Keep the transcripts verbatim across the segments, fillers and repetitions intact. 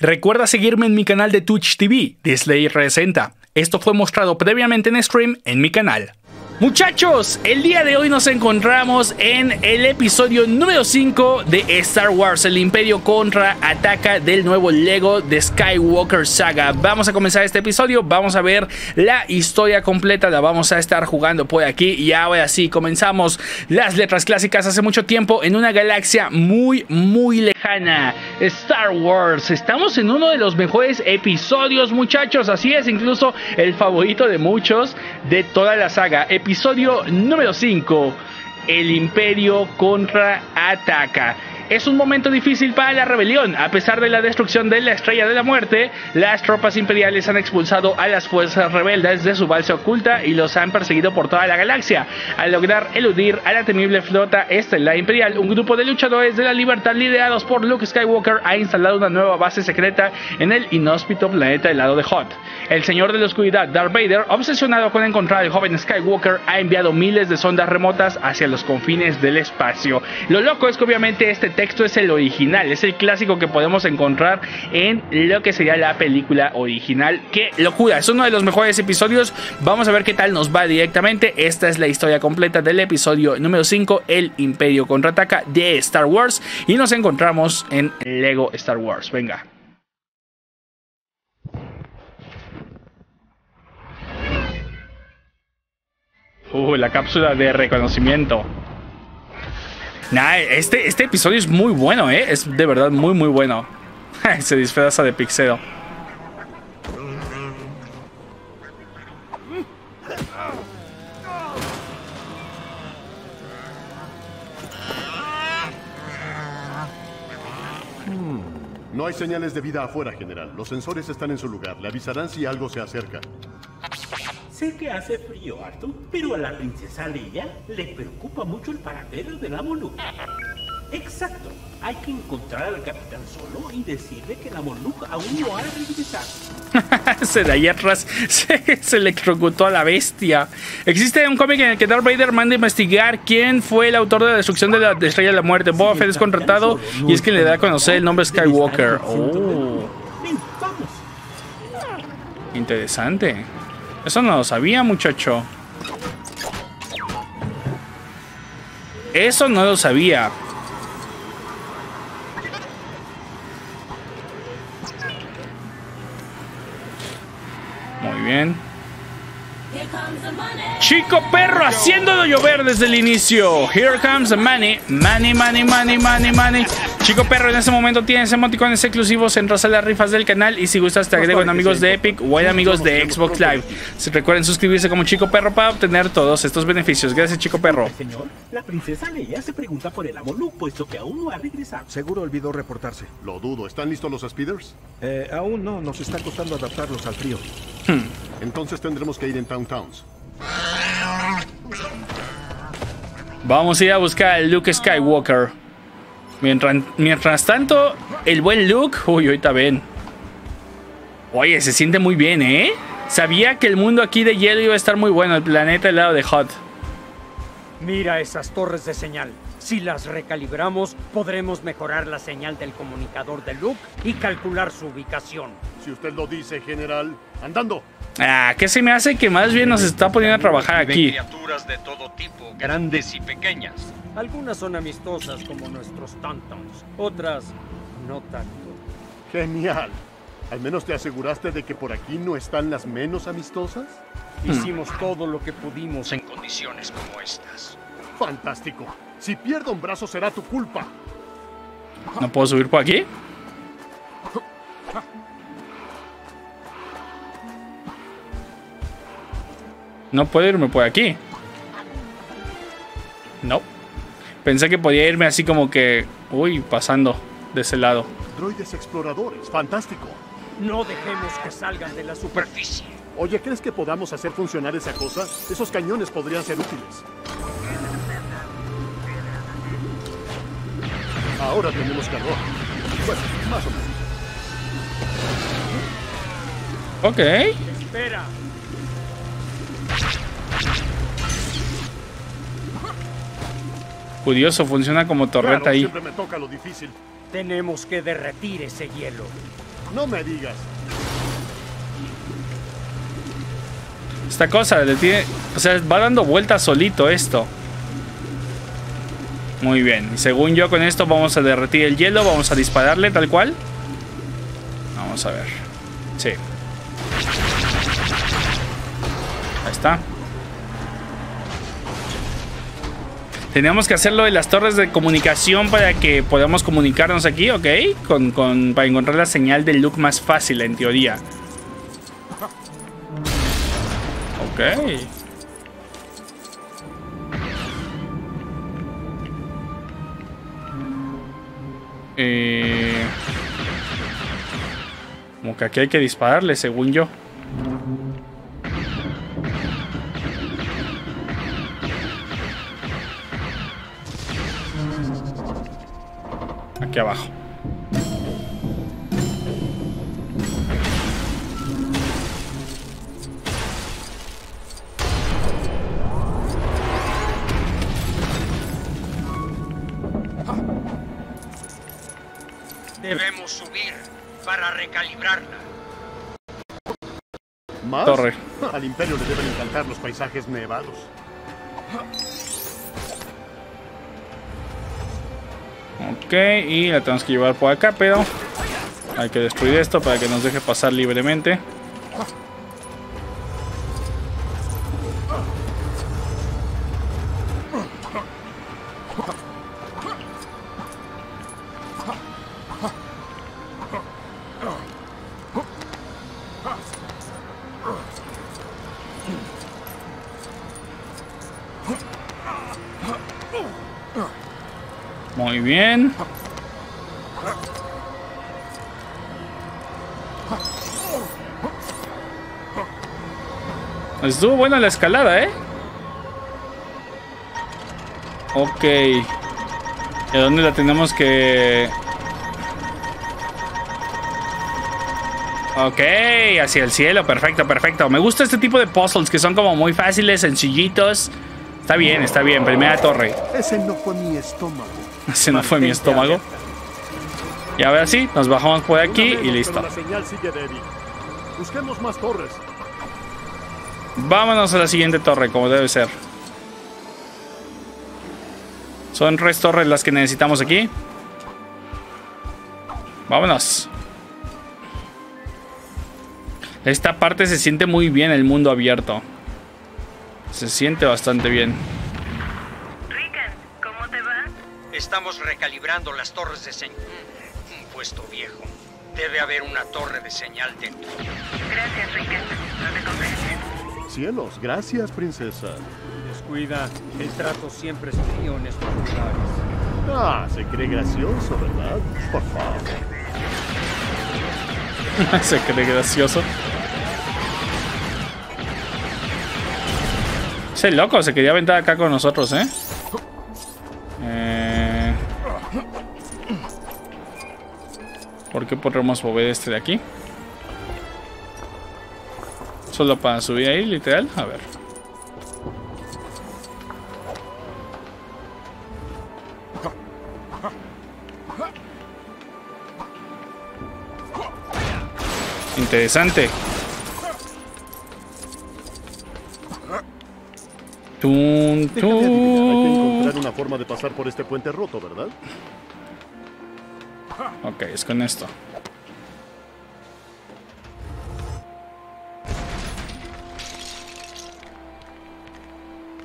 Recuerda seguirme en mi canal de Twitch T V, Theslayer trescientos sesenta. Esto fue mostrado previamente en stream en mi canal. Muchachos, el día de hoy nos encontramos en el episodio número cinco de Star Wars, El Imperio Contraataca del nuevo Lego de Skywalker Saga. Vamos a comenzar este episodio, vamos a ver la historia completa, la vamos a estar jugando por aquí. Y ahora sí, comenzamos las letras clásicas hace mucho tiempo en una galaxia muy, muy lejana. Star Wars, estamos en uno de los mejores episodios, muchachos, así es, incluso el favorito de muchos de toda la saga. Episodio número cinco, El Imperio Contraataca. Es un momento difícil para la rebelión. A pesar de la destrucción de la Estrella de la Muerte, las tropas imperiales han expulsado a las fuerzas rebeldes de su base oculta y los han perseguido por toda la galaxia. Al lograr eludir a la temible flota estelar imperial, un grupo de luchadores de la libertad liderados por Luke Skywalker ha instalado una nueva base secreta en el inhóspito planeta helado de Hoth. El señor de la oscuridad, Darth Vader, obsesionado con encontrar al joven Skywalker, ha enviado miles de sondas remotas hacia los confines del espacio. Lo loco es que obviamente este texto es el original, es el clásico que podemos encontrar en lo que sería la película original. ¡Qué locura! Es uno de los mejores episodios. Vamos a ver qué tal nos va directamente. Esta es la historia completa del episodio número cinco, El Imperio Contraataca de Star Wars. Y nos encontramos en Lego Star Wars. Venga. Uh, la cápsula de reconocimiento. Nah, este, este episodio es muy bueno, ¿eh? Es de verdad muy, muy bueno. Se disfraza de Pixero. Hmm. No hay señales de vida afuera, general. Los sensores están en su lugar. Le avisarán si algo se acerca. Sé que hace frío, Arthur, pero a la princesa Leia le preocupa mucho el paradero de la Moluca. Exacto, hay que encontrar al Capitán Solo y decirle que la Moluca aún no ha regresado. Se de ahí atrás se, se electrocutó a la bestia. Existe un cómic en el que Darth Vader manda a investigar quién fue el autor de la destrucción de la de Estrella de la Muerte. Boba Fett es contratado y es quien le da a conocer el nombre Skywalker. Oh. Interesante. Eso no lo sabía, muchacho. Eso no lo sabía. Muy bien. Chico perro haciéndolo llover desde el inicio. Here comes the money. Money, money, money, money, money. Chico perro, en este momento tienes emoticones exclusivos en todas las rifas del canal. Y si gustas te agrego en amigos de Epic o en amigos de Xbox Live. Se recuerden suscribirse como Chico Perro para obtener todos estos beneficios. Gracias, Chico Perro. Señor, la princesa Leia se pregunta por el Amolú, puesto que aún no ha regresado. Seguro olvidó reportarse. Lo dudo. ¿Están listos los speeders? Eh, aún no. Nos está costando adaptarlos al frío. Hmm. Entonces tendremos que ir en Town Towns. Vamos a ir a buscar a Luke Skywalker. Mientras, mientras tanto, el buen Luke... Uy, ahorita ven. Oye, se siente muy bien, ¿eh? Sabía que el mundo aquí de hielo iba a estar muy bueno. El planeta helado de Hoth. Mira esas torres de señal. Si las recalibramos, podremos mejorar la señal del comunicador de Luke y calcular su ubicación. Si usted lo dice, general. ¡Andando! Ah, que se me hace que más bien nos está poniendo a trabajar aquí. Criaturas de todo tipo, grandes y pequeñas. Algunas son amistosas como nuestros Tauntauns, otras no tanto. Genial. Al menos te aseguraste de que por aquí no están las menos amistosas. Hmm. Hicimos todo lo que pudimos en condiciones como estas. Fantástico. Si pierdo un brazo será tu culpa. ¿No puedo subir por aquí? No puedo irme por aquí. No. Pensé que podía irme así como que... Uy, pasando de ese lado. Droides exploradores, fantástico. No dejemos que salgan de la superficie. Oye, ¿crees que podamos hacer funcionar esa cosa? Esos cañones podrían ser útiles. Ahora tenemos calor. Bueno, más o menos. Ok. Espera. Curioso, funciona como torreta, claro, ahí. Siempre me toca lo difícil. Tenemos que derretir ese hielo. No me digas. Esta cosa le tiene... O sea, va dando vueltas solito esto. Muy bien. Y según yo, con esto vamos a derretir el hielo. Vamos a dispararle tal cual. Vamos a ver. Sí. Ahí está. Tenemos que hacerlo de las torres de comunicación para que podamos comunicarnos aquí, ¿ok? Con, con, para encontrar la señal del Luke más fácil, en teoría. Ok. Eh... Como que aquí hay que dispararle, según yo. Aquí abajo. Debemos subir para recalibrarla. ¿Más? Torre. Al Imperio le deben encantar los paisajes nevados. Ok, y la tenemos que llevar por acá, pero hay que destruir esto para que nos deje pasar libremente. Muy bien. Estuvo buena la escalada, ¿eh? Ok. ¿Y a dónde la tenemos que...? Ok, hacia el cielo. Perfecto, perfecto. Me gusta este tipo de puzzles que son como muy fáciles, sencillitos. Está bien, está bien. Primera torre. Ese no fue mi estómago. Ese no fue mi estómago. Y ahora sí, nos bajamos por aquí y listo. La señal sigue débil. Busquemos más torres. Vámonos a la siguiente torre, como debe ser. Son tres torres las que necesitamos aquí. Vámonos. Esta parte se siente muy bien, el mundo abierto. Se siente bastante bien. Rickon, ¿cómo te va? Estamos recalibrando las torres de señal. Un puesto viejo. Debe haber una torre de señal dentro. Gracias, Rickon. No te convences. Cielos, gracias, princesa. Descuida, el trato siempre es frío en estos lugares. Ah, se cree gracioso, ¿verdad? Por favor. Se cree gracioso. Ese loco se quería aventar acá con nosotros, ¿eh? eh... ¿Por qué podremos mover este de aquí? Solo para subir ahí, literal. A ver. Interesante. Tun, tun. Déjame adivinar, hay que encontrar una forma de pasar por este puente roto, ¿verdad? Ok, es con esto.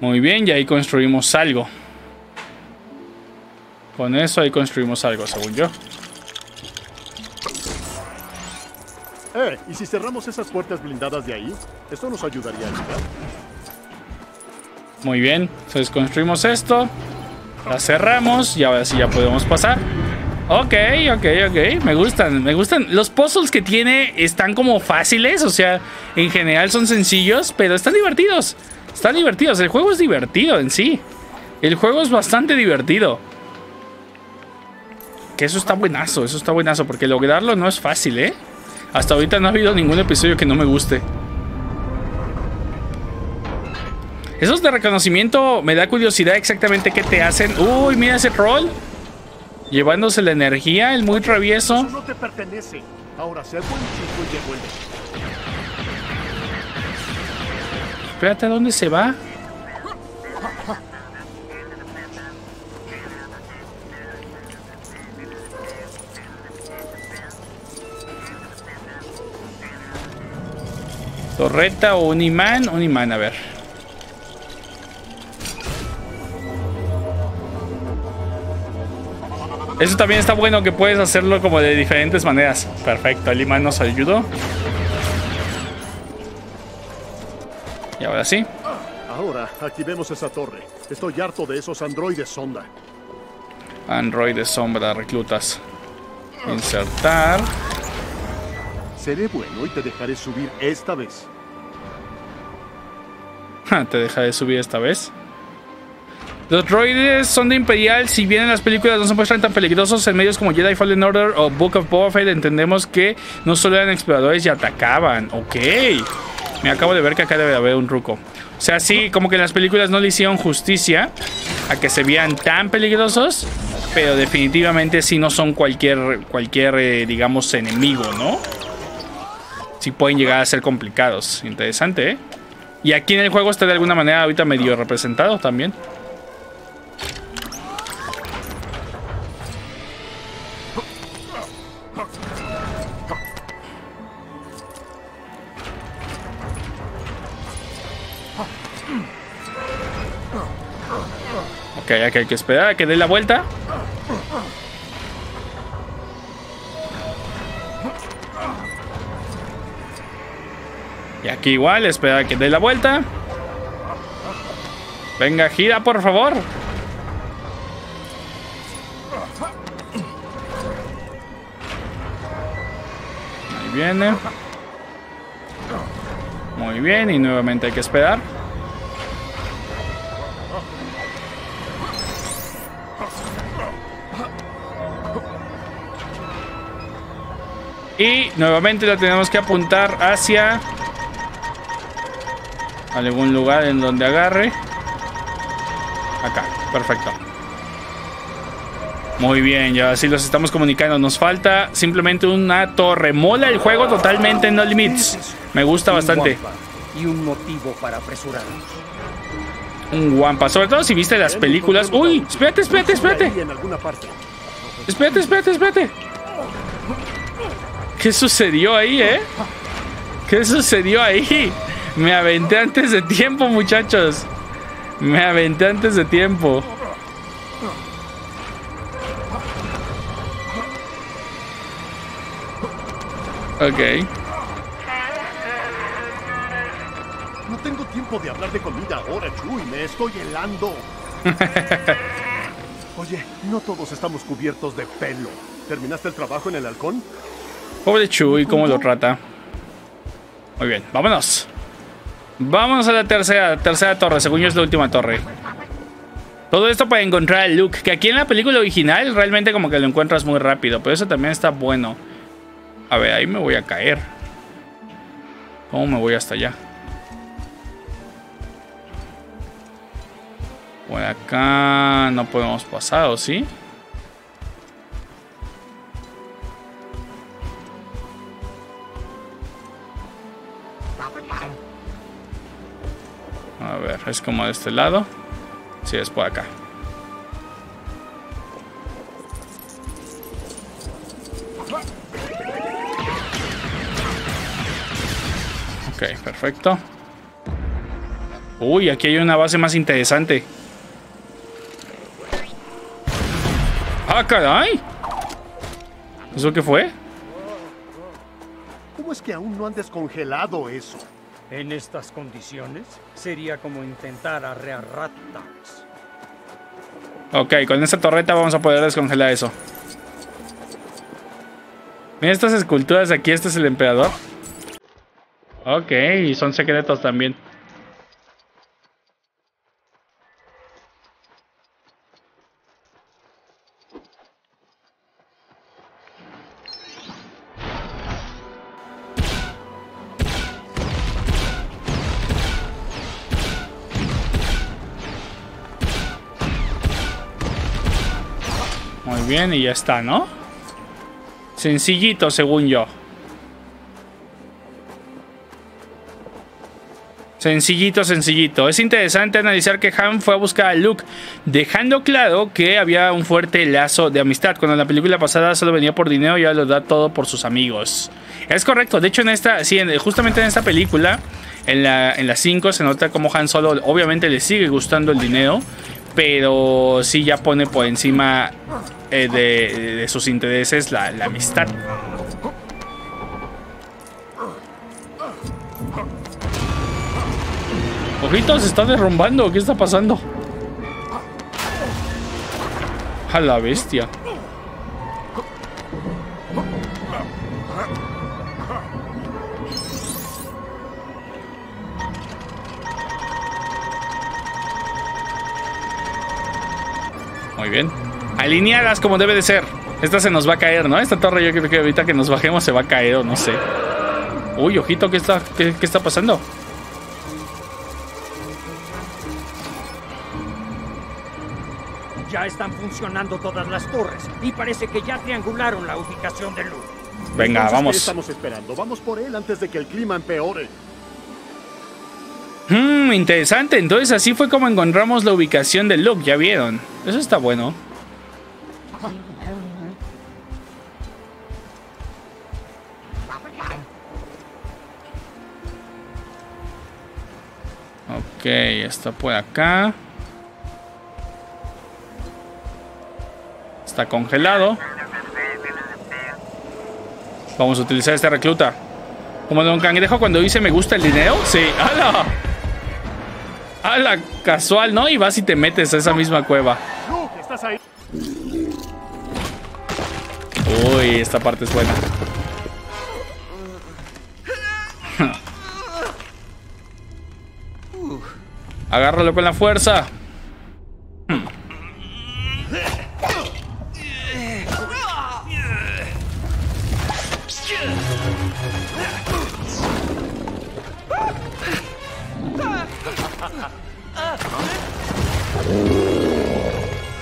Muy bien, y ahí construimos algo. Con eso ahí construimos algo, según yo. Eh, ¿y si cerramos esas puertas blindadas de ahí? Esto nos ayudaría a llegar. Muy bien, entonces construimos esto, la cerramos y ahora sí ya podemos pasar. Ok, ok, ok, me gustan, me gustan. Los puzzles que tiene están como fáciles, o sea, en general son sencillos, pero están divertidos. Están divertidos, el juego es divertido en sí. El juego es bastante divertido. Que eso está buenazo, eso está buenazo, porque lograrlo no es fácil, ¿eh? Hasta ahorita no ha habido ningún episodio que no me guste. Esos de reconocimiento me da curiosidad exactamente qué te hacen. Uy, mira ese troll. Llevándose la energía, el muy travieso. Eso no te pertenece. Ahora sé buen chico y devuelve. Espérate, ¿a dónde se va? ¿Torreta o un imán? Un imán, a ver. Eso también está bueno, que puedes hacerlo como de diferentes maneras. Perfecto, el imán nos ayudó. Y ahora sí. Ahora activemos esa torre. Estoy harto de esos androides sombra. Androides sombra, reclutas. Insertar. Seré bueno y te dejaré subir esta vez. ¿Te dejaré subir esta vez? Los droides son de Imperial. Si bien en las películas no se muestran tan peligrosos, en medios como Jedi Fallen Order o Book of Boba Fett entendemos que no solo eran exploradores y atacaban. Ok. Me acabo de ver que acá debe haber un ruco. O sea, sí, como que en las películas no le hicieron justicia a que se vean tan peligrosos, pero definitivamente sí no son cualquier, cualquier eh, digamos, enemigo, ¿no? Sí pueden llegar a ser complicados. Interesante, ¿eh? Y aquí en el juego está de alguna manera ahorita medio representado también. Ok, aquí hay que esperar a que dé la vuelta. Y aquí igual, espera que dé la vuelta. Venga, gira, por favor. Ahí viene. Muy bien, y nuevamente hay que esperar. Y nuevamente la tenemos que apuntar hacia... algún lugar en donde agarre. Acá, perfecto. Muy bien, ya así los estamos comunicando. Nos falta simplemente una torre. Mola el juego totalmente, no limits. Me gusta bastante. Y un motivo para apresurarnos. Un guampa, sobre todo si viste las películas. Uy, espérate, espérate, espérate. Espérate, espérate, espérate. ¿Qué sucedió ahí, eh? ¿Qué sucedió ahí? Me aventé antes de tiempo, muchachos. Me aventé antes de tiempo. Ok. No tengo tiempo de hablar de comida ahora, Chuy. Me estoy helando. Oye, no todos estamos cubiertos de pelo. ¿Terminaste el trabajo en el halcón? Pobre Chuy, ¿cómo lo trata? Muy bien, vámonos. Vamos a la tercera, tercera torre, según yo es la última torre. Todo esto para encontrar a Luke, que aquí en la película original realmente como que lo encuentras muy rápido, pero eso también está bueno. A ver, ahí me voy a caer. ¿Cómo me voy hasta allá? Por acá no podemos pasar, ¿o sí? A ver, es como de este lado. Sí, es por acá. Ok, perfecto. Uy, aquí hay una base más interesante. ¡Ah, caray! ¿Eso qué fue? ¿Cómo es que aún no han descongelado eso? En estas condiciones, sería como intentar arrear ratas. Ok, con esta torreta vamos a poder descongelar eso. Mira estas esculturas de aquí, este es el emperador. Ok, y son secretos también. Bien, y ya está, ¿no? Sencillito, según yo. Sencillito, sencillito. Es interesante analizar que Han fue a buscar a Luke, dejando claro que había un fuerte lazo de amistad. Cuando en la película pasada solo venía por dinero y ahora lo da todo por sus amigos. Es correcto. De hecho, en esta, sí, en, justamente en esta película, en la en la cinco, se nota como Han Solo obviamente le sigue gustando el dinero, pero sí ya pone por encima eh, de, de sus intereses la, la amistad. Ojito, se está derrumbando. ¿Qué está pasando? A la bestia. Muy bien. Alineadas como debe de ser. Esta se nos va a caer, ¿no? Esta torre yo creo que ahorita que nos bajemos se va a caer o no sé. Uy, ojito, ¿qué está, qué, qué está pasando? Ya están funcionando todas las torres y parece que ya triangularon la ubicación de Luke. Venga, entonces, vamos. ¿Qué estamos esperando? Vamos por él antes de que el clima empeore. Hmm, interesante. Entonces así fue como encontramos la ubicación de Luke, ya vieron. Eso está bueno. Ok, está por acá. Está congelado. Vamos a utilizar esta recluta. Como Don Cangrejo cuando dice me gusta el dinero. Sí, ¡hala! ¡Hala! Casual, ¿no? Y vas y te metes a esa misma cueva. Uy, esta parte es buena. Agárralo con la fuerza.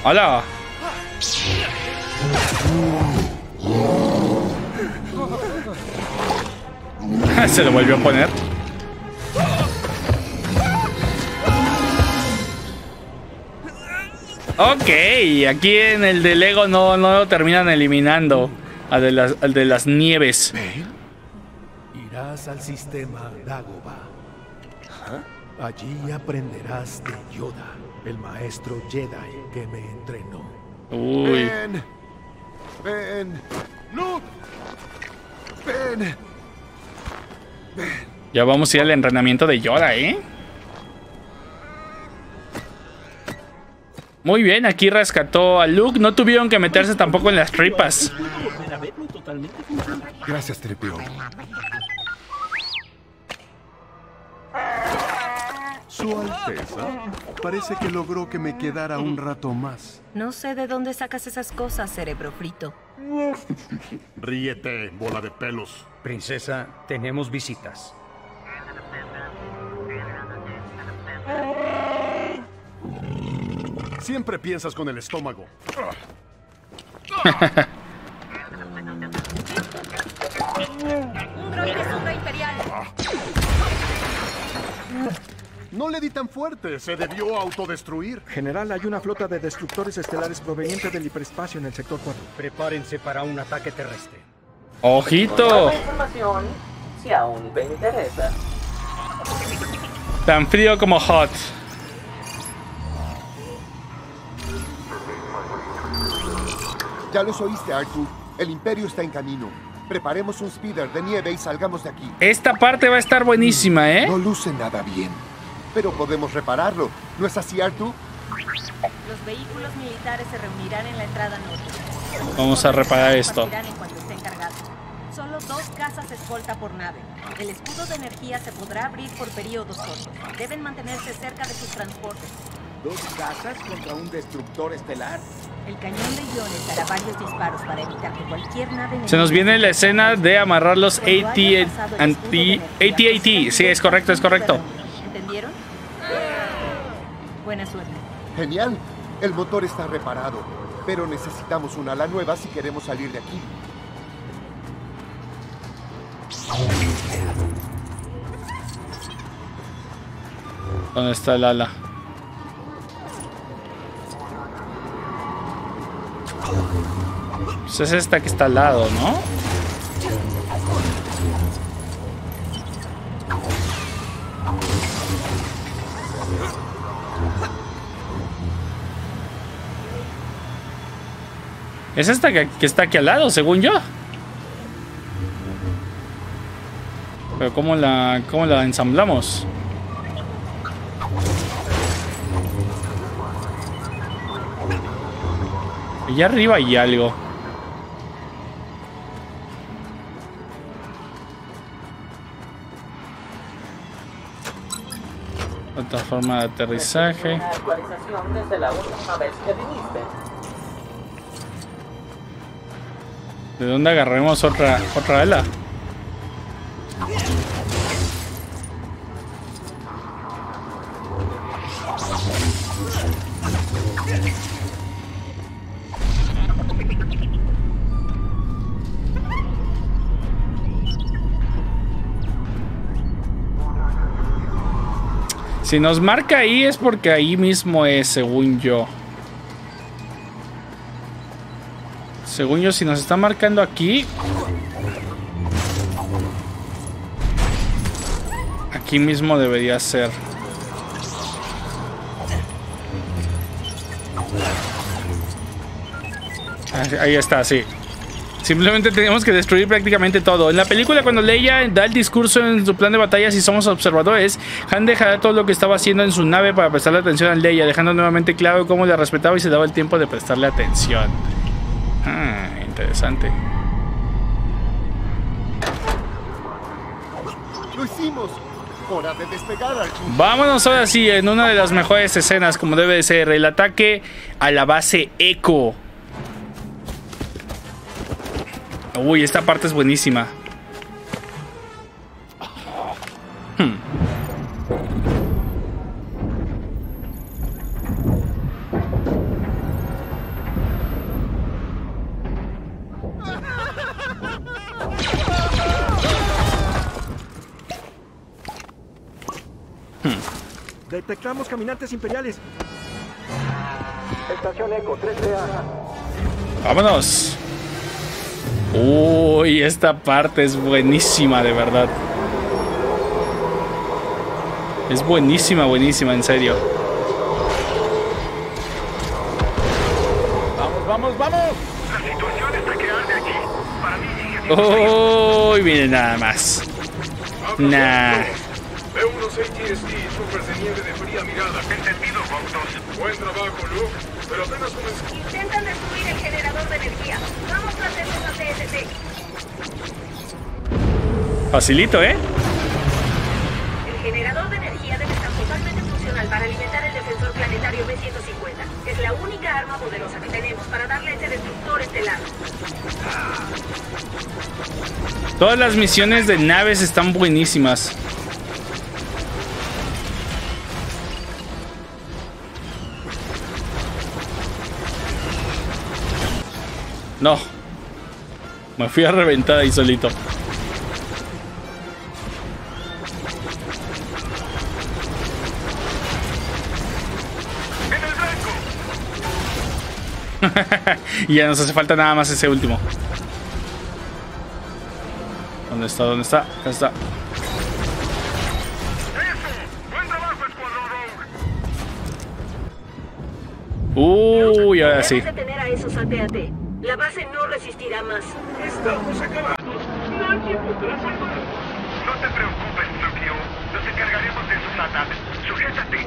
¡Hola! Se lo volvió a poner. Ok, aquí en el de Lego no, no lo terminan eliminando. Al de las, al de las nieves. Irás al sistema Dagobah. Allí aprenderás de Yoda, el maestro Jedi que me entrenó. Uy. Ven, ven, Luke, ven, ven. Ya vamos a ir al entrenamiento de Yoda, ¿eh? Muy bien, aquí rescató a Luke. No tuvieron que meterse tampoco en las tripas. Gracias, Tripio. Su Alteza parece que logró que me quedara un rato más. No sé de dónde sacas esas cosas, cerebro frito. Ríete, bola de pelos. Princesa, tenemos visitas. Siempre piensas con el estómago. Un dron de sombra imperial. No le di tan fuerte, se debió autodestruir. General, hay una flota de destructores estelares proveniente del hiperespacio en el sector cuatro. Prepárense para un ataque terrestre. ¡Ojito! La información, si aún me interesa. Tan frío como Hoth. Ya los oíste, R dos. El Imperio está en camino. Preparemos un speeder de nieve y salgamos de aquí. Esta parte va a estar buenísima, ¿eh? No luce nada bien. Pero podemos repararlo, ¿no es así, R dos? Los vehículos militares se reunirán en la entrada norte. Vamos a reparar esto. Solo dos casas escolta por nave. El escudo de energía se podrá abrir por periodos cortos. Deben mantenerse cerca de sus transportes. ¿Dos casas contra un destructor estelar? El cañón de iones hará varios disparos para evitar que cualquier nave... Se nos viene la escena de amarrar los A T A T. Sí, es correcto, es correcto. ¿Entendieron? Buena suerte. Genial. El motor está reparado, pero necesitamos una ala nueva si queremos salir de aquí. ¿Dónde está el ala? Pues es esta que está al lado, ¿no? Es esta que, que está aquí al lado, según yo. Pero ¿cómo la, cómo la ensamblamos? Allá arriba hay algo. Otra forma de aterrizaje. Una actualización desde la última vez que viniste. ¿De dónde agarremos otra otra ala? Si nos marca ahí es porque ahí mismo es, según yo. Según yo, si nos está marcando aquí... Aquí mismo debería ser. Ahí está, sí. Simplemente tenemos que destruir prácticamente todo. En la película, cuando Leia da el discurso en su plan de batalla, si somos observadores, Han dejará todo lo que estaba haciendo en su nave para prestarle atención a Leia, dejando nuevamente claro cómo la respetaba y se daba el tiempo de prestarle atención. Ah, interesante. Lo hicimos. Hora de despegar. Vámonos ahora sí en una de las mejores escenas, como debe de ser, el ataque a la base Echo. Uy, esta parte es buenísima. Hmm. Detectamos caminantes imperiales. Estación Eco tres T A. Vámonos. Uy, esta parte es buenísima, de verdad. Es buenísima, buenísima, en serio. Vamos, vamos, vamos. La situación está que arde aquí. Para mí sigue. Uy, miren nada más. Nah. Veo unos A T S T y supers de nieve de fría mirada. Entendido, Bautos. Buen trabajo, Luke. Pero apenas comenzó. Intentan destruir el generador de energía. Vamos a hacer una T S T. Facilito, ¿eh? El generador de energía debe estar totalmente funcional para alimentar el defensor planetario B ciento cincuenta. Es la única arma poderosa que tenemos para darle a este destructor estelar. Todas las misiones de naves están buenísimas. No, me fui a reventar ahí solito. Y ya nos hace falta nada más ese último. ¿Dónde está? ¿Dónde está? Acá está. Uy, ahora sí. La base no resistirá más. Estamos acabados. Nadie podrá salvar. No te preocupes, Luke. Nos encargaremos de sus ataques. Sujétate.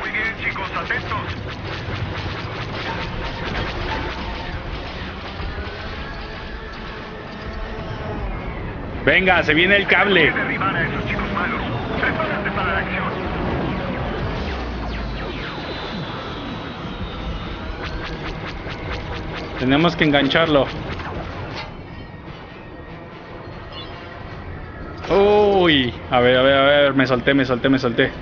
Muy bien, chicos, atentos. Venga, se viene el cable. Hay que derribar a esos chicos malos. Prepárate para la acción. Tenemos que engancharlo. Uy, a ver, a ver, a ver, me solté, me solté, me solté.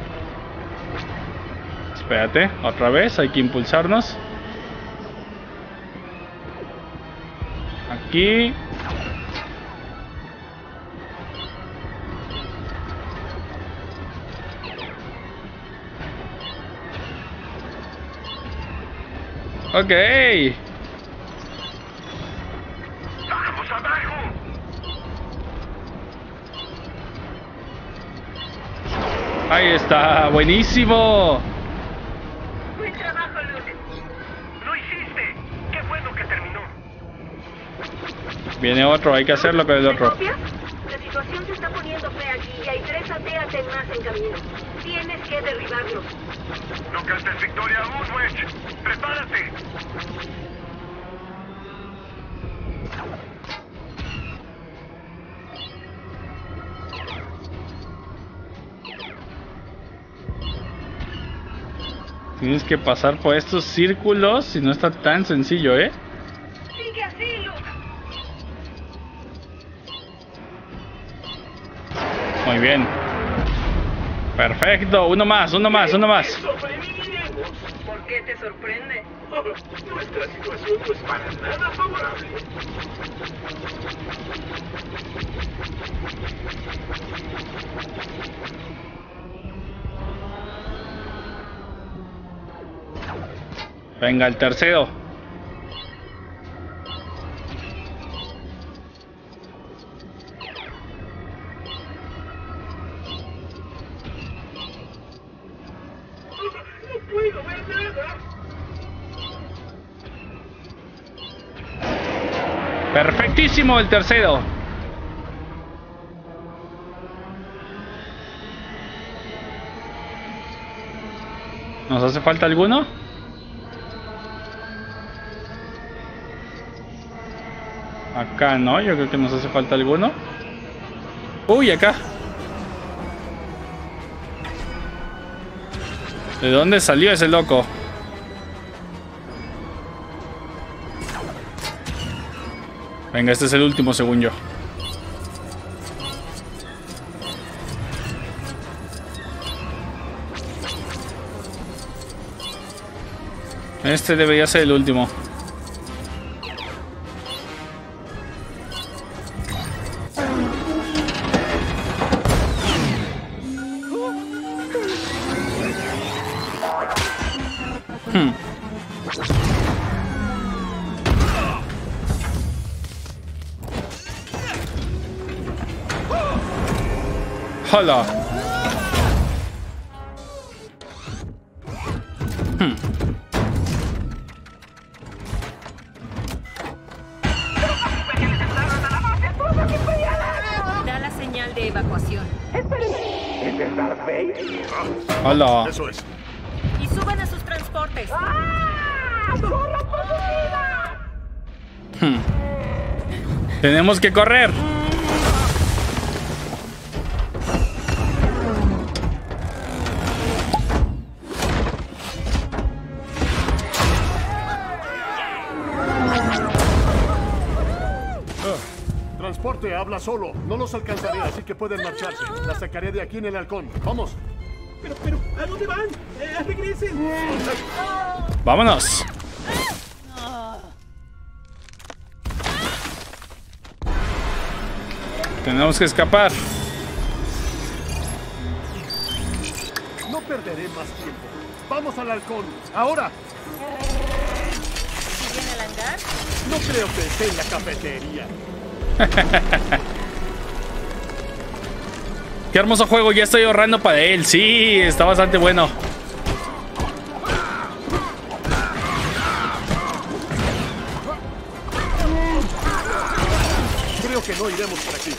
Espérate, otra vez, hay que impulsarnos. Aquí. Ok. ¡Vamos abajo! Ahí está, buenísimo. Buen trabajo, Luke. Lo hiciste. Qué bueno que terminó. Viene otro, hay que hacerlo con el otro. La situación se está poniendo fea aquí y hay tres A T A T más en camino. Tienes que derribarlos. No cantes victoria aún, Wedge. Prepárate. Tienes que pasar por estos círculos y no está tan sencillo, ¿eh? Sigue así, Luke. Muy bien. Perfecto. Uno más, uno más, uno más. ¿Por qué te sorprende? Oh, nuestra situación no es para nada favorable. Venga, el tercero. No puedo ver nada. Perfectísimo el tercero. ¿Nos hace falta alguno? Acá no, yo creo que nos hace falta alguno. Uy, acá. ¿De dónde salió ese loco? Venga, este es el último, según yo. Este debería ser el último. Hola. Hmm. Da la señal de evacuación. ¿Es de Darth Vader? Hola. Eso es. Y suban a sus transportes. ¡Ah! ¡Corran por su vida! Hmm. Tenemos que correr. Habla solo, no los alcanzaré, así que pueden marcharse. La sacaré de aquí en el halcón. Vamos. Pero, pero, ¿a dónde van? Eh, regresen. Vámonos. Tenemos que escapar. No perderé más tiempo. Vamos al halcón. Ahora. ¿Viene al andar? No creo que esté en la cafetería. Qué hermoso juego, ya estoy ahorrando para él. Sí, está bastante bueno. Creo que no iremos por aquí.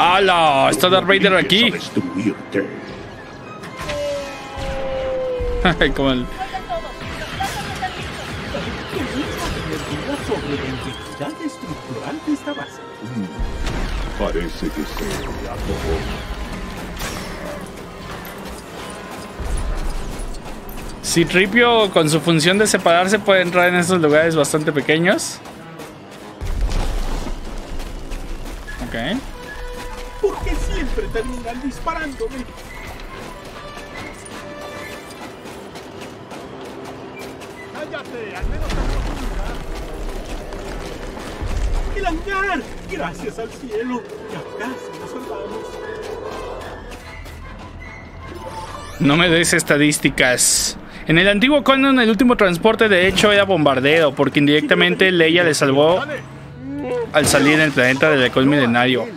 ¡Hala! ¿Está Darth Vader aquí? Como el... Parece que se C tres P O con su función de separarse puede entrar en estos lugares bastante pequeños. Ok. Porque siempre terminan disparándome. ¡Cállate! ¡Cálmate! ¡Al menos tenemos el hangar! ¡Gracias al cielo! ¡Ya casi nos salvamos! No me des estadísticas. En el antiguo canon, el último transporte de hecho era bombardeo, porque indirectamente Leia le salvó al salir en el planeta del Halcón Milenario.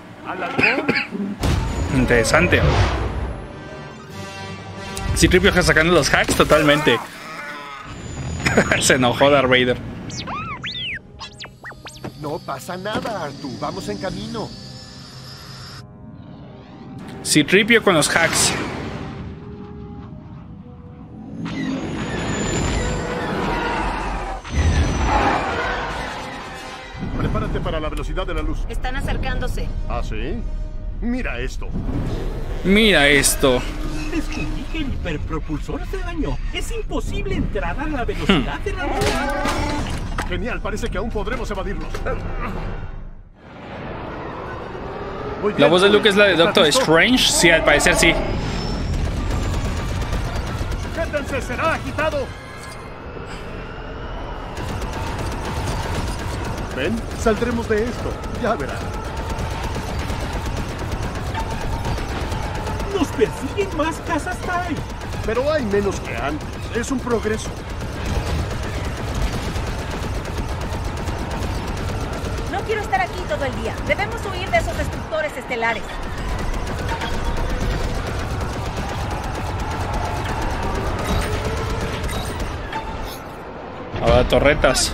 Interesante. C tres P O sacando los hacks totalmente. Se enojó Darth Vader. No pasa nada, Artu. Vamos en camino. C tres P O con los hacks. Prepárate para la velocidad de la luz. Están acercándose. ¿Ah, sí? Mira esto. Mira esto. Descubrí que el hiperpropulsor se dañó. Es imposible entrar a la velocidad hmm. de la luz. Genial, parece que aún podremos evadirlos. Bien, la voz de Luke es la de Doctor Strange. Sí, al parecer sí. Quédense, será agitado. Ven, saldremos de esto. Ya verás. Nos persiguen más casas time. Pero hay menos que antes. Es un progreso. No quiero estar aquí todo el día. Debemos huir de esos destructores estelares. Ahora torretas.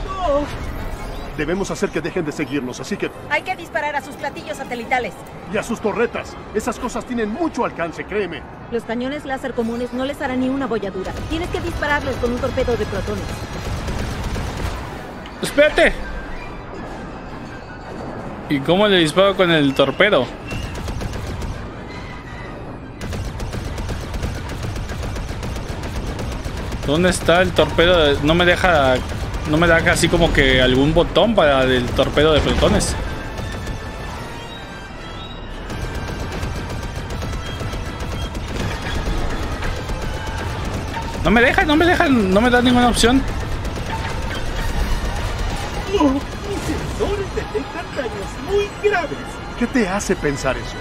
Debemos hacer que dejen de seguirnos, así que... Hay que disparar a sus platillos satelitales. Y a sus torretas. Esas cosas tienen mucho alcance, créeme. Los cañones láser comunes no les harán ni una bolladura. Tienes que dispararlos con un torpedo de protones. ¡Espérate! ¿Y cómo le disparo con el torpedo? ¿Dónde está el torpedo? No me deja... No me da así como que algún botón para el torpedo de protones. No me dejan, no me dejan, no me da ninguna opción. No, mis sensores detectan daños muy graves. ¿Qué te hace pensar eso?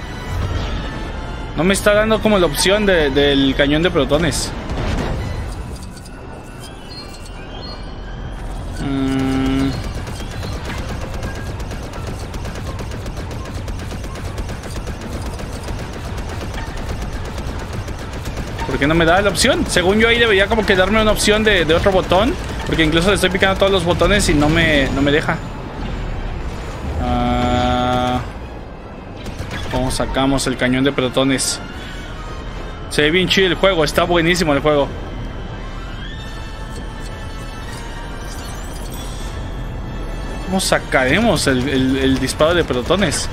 No me está dando como la opción de, del cañón de protones. No me da la opción. Según yo ahí debería como que darme una opción de, de otro botón, porque incluso le estoy picando todos los botones y no me, no me deja. Uh, ¿Cómo sacamos el cañón de protones? Se ve bien chido el juego. Está buenísimo el juego. ¿Cómo sacaremos el, el, el disparo de protones?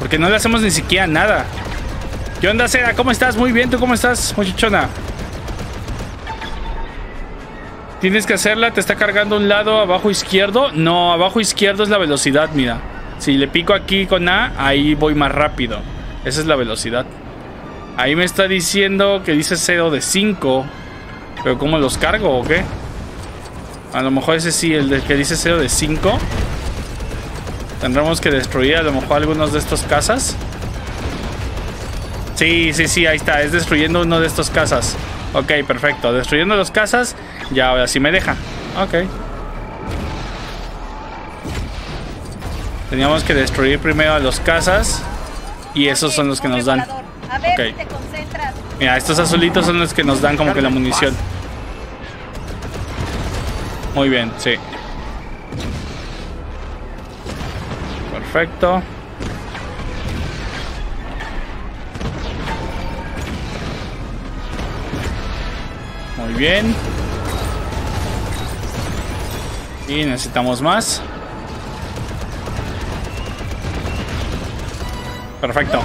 Porque no le hacemos ni siquiera nada. ¿Qué onda, Sera? ¿Cómo estás? Muy bien, ¿tú cómo estás, muchachona? Tienes que hacerla, te está cargando un lado abajo izquierdo. No, abajo izquierdo es la velocidad, mira. Si le pico aquí con A, ahí voy más rápido. Esa es la velocidad. Ahí me está diciendo que dice cero de cinco. ¿Pero cómo los cargo o qué? A lo mejor ese sí, el que dice cero de cinco. Tendremos que destruir a lo mejor algunos de estos casas. Sí, sí, sí, ahí está. Es destruyendo uno de estos casas. Ok, perfecto. Destruyendo los casas. Ya, ahora sí me deja. Ok. Teníamos que destruir primero a los casas. Y esos son los que nos dan. Ok. Mira, estos azulitos son los que nos dan como que la munición. Muy bien, sí. Perfecto. Muy bien. Y necesitamos más. Perfecto.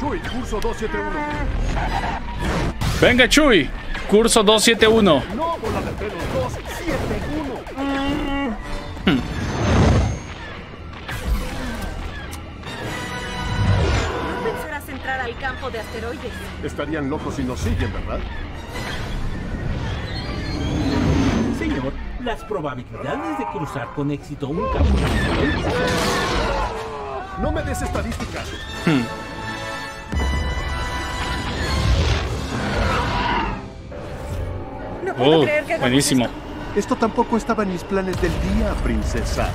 Chuy, curso dos siete uno. Venga, Chuy. Curso dos siete uno. No, bola de pelo, dos siete uno. al campo de asteroides. Estarían locos si nos siguen, ¿verdad? Señor, las probabilidades de cruzar con éxito un campo de asteroides... ¡No me des estadísticas! Hmm. No puedo oh, creer que buenísimo. Esto. esto tampoco estaba en mis planes del día, princesa.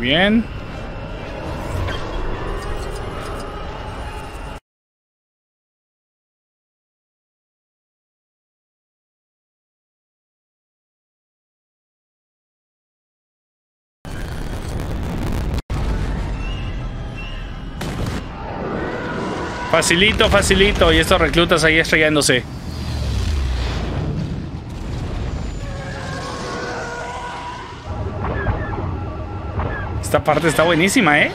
Bien. Facilito, facilito. Y estos reclutas ahí estrellándose. Esta parte está buenísima, ¿eh?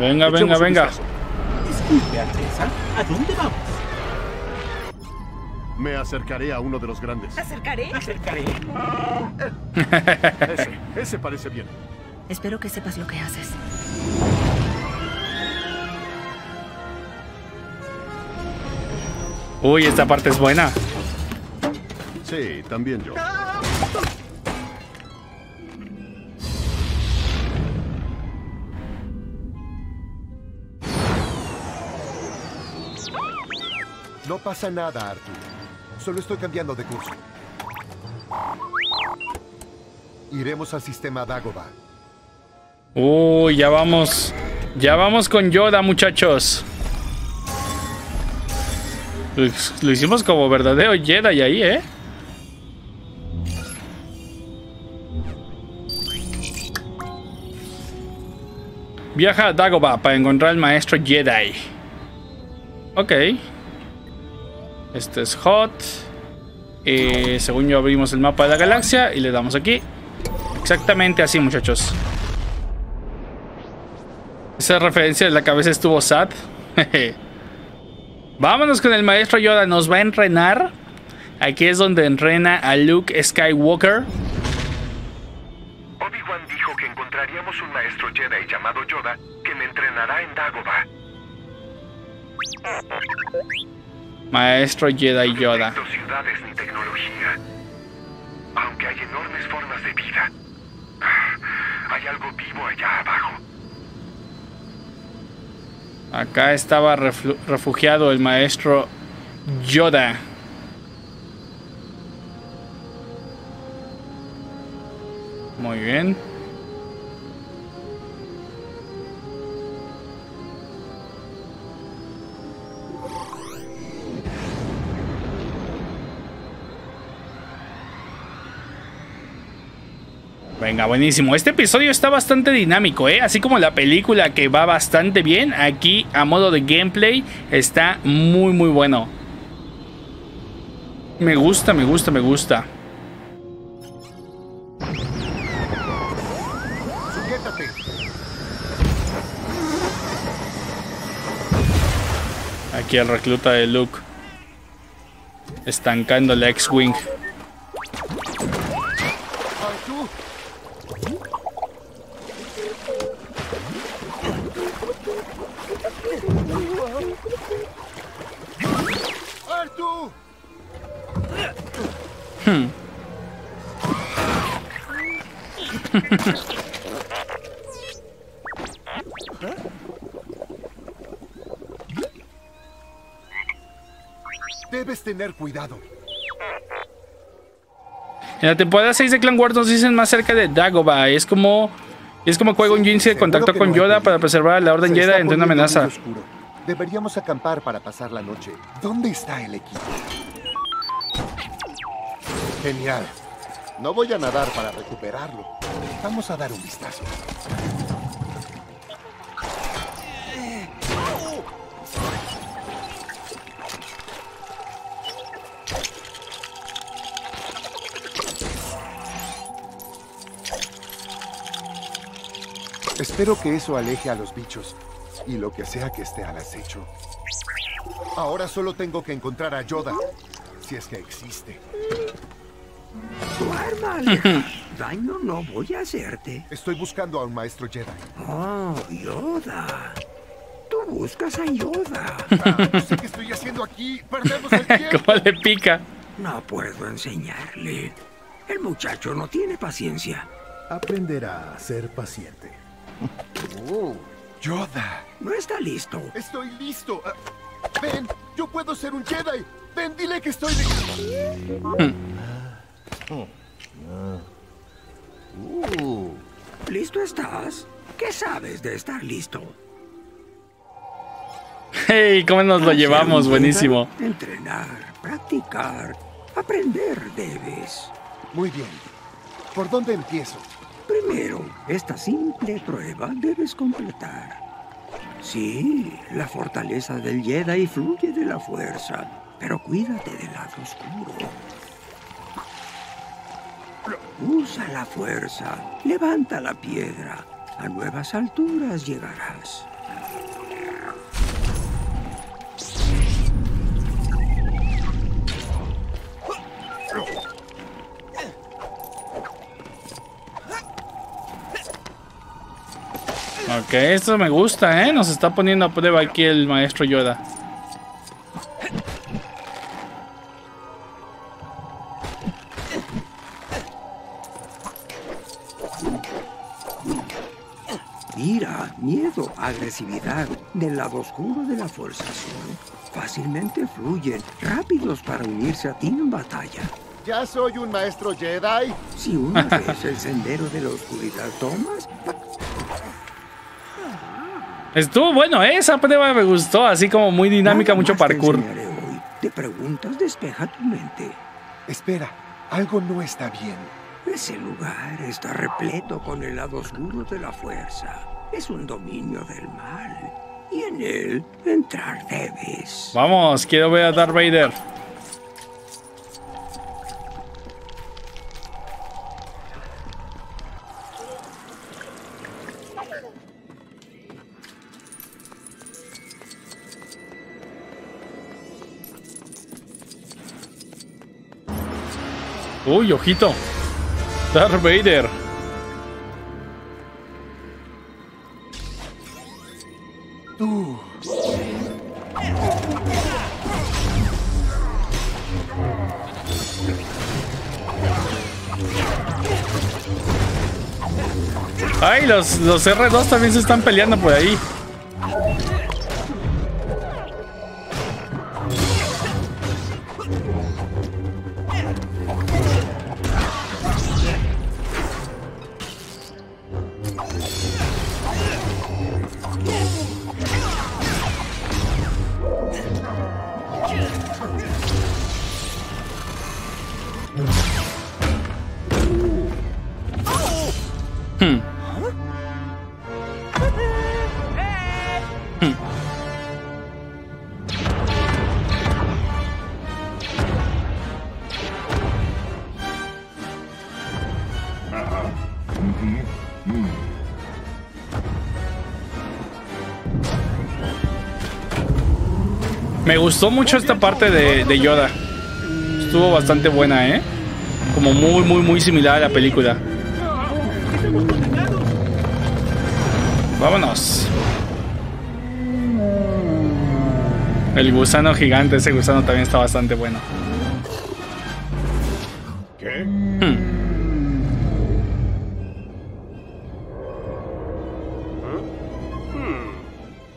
Venga, venga, venga. Disculpe, Andresa, ¿a dónde vamos? Me acercaré a uno de los grandes. ¿Acercaré? ¿Acercaré? Ese, ese parece bien. Espero que sepas lo que haces. Uy, esta parte es buena. Sí, también yo. No pasa nada, Arthur. Solo estoy cambiando de curso. Iremos al sistema Dagobah. Uy, uh, ya vamos. Ya vamos con Yoda, muchachos. Lo, lo hicimos como verdadero Jedi ahí, ¿eh? Viaja a Dagobah para encontrar al maestro Jedi. Ok. Este es Hoth. Eh, según yo abrimos el mapa de la galaxia y le damos aquí. Exactamente así, muchachos. Esa referencia de la cabeza estuvo sad. Vámonos con el maestro Yoda. Nos va a entrenar. Aquí es donde entrena a Luke Skywalker. Obi-Wan dijo que encontraríamos un maestro Jedi llamado Yoda que me entrenará en Dagobah. Maestro Jedi Yoda. No hay ciudades ni tecnología, aunque hay enormes formas de vida. Hay algo vivo allá abajo. Acá estaba refugiado el maestro Yoda. Muy bien. Venga, buenísimo. Este episodio está bastante dinámico, ¿eh? Así como la película, que va bastante bien. Aquí, a modo de gameplay, está muy, muy bueno. Me gusta, me gusta, me gusta. Sujétate. Aquí el recluta de Luke. Estancando la X-Wing. Hmm. Debes tener cuidado. En la temporada seis de Clan Wars nos dicen más cerca de Dagobah. Es como... Es como Qui-Gon Jinn se contactó con Yoda para preservar a la Orden Jedi ante una amenaza. Deberíamos acampar para pasar la noche. ¿Dónde está el equipo? Genial. No voy a nadar para recuperarlo. Vamos a dar un vistazo. Espero que eso aleje a los bichos y lo que sea que esté al acecho. Ahora solo tengo que encontrar a Yoda, si es que existe. Duerma, aleja. Daño no voy a hacerte. Estoy buscando a un maestro Jedi. Oh, Yoda. Tú buscas a Yoda. Ah, no sé qué estoy haciendo aquí. Perdemos el tiempo. ¿Cómo le pica? No puedo enseñarle. El muchacho no tiene paciencia. Aprenderá a ser paciente. Oh, Yoda. No está listo. Estoy listo. Uh, ven, yo puedo ser un Jedi. Ven, dile que estoy listo. uh. ¿Listo estás? ¿Qué sabes de estar listo? Hey, ¿cómo nos lo llevamos? Buenísimo. Entrenar, practicar, aprender debes. Muy bien. ¿Por dónde empiezo? Primero, esta simple prueba debes completar. Sí, la fortaleza del Jedi fluye de la fuerza, pero cuídate del lado oscuro. Usa la fuerza, levanta la piedra, a nuevas alturas llegarás. Ok, esto me gusta, ¿eh? Nos está poniendo a prueba aquí el maestro Yoda. Ira, miedo, agresividad, del lado oscuro de la fuerza azul, fácilmente fluyen, rápidos para unirse a ti en batalla. ¿Ya soy un maestro Jedi? Si una vez el sendero de la oscuridad tomas... Estuvo bueno, ¿eh? Esa prueba me gustó, así como muy dinámica, mucho parkour. Te, hoy. te preguntas, despeja tu mente. Espera, algo no está bien. Ese lugar está repleto con el lado oscuro de la fuerza. Es un dominio del mal. Y en él entrar debes. Vamos, quiero ver a Darth Vader. Uy, ojito. Darth Vader. Tú. Ay, los, los R dos también se están peleando por ahí. Me gustó mucho esta parte de, de Yoda. Estuvo bastante buena, ¿eh? Como muy, muy, muy similar a la película. Vámonos. El gusano gigante, ese gusano también está bastante bueno. ¿Qué? Hmm.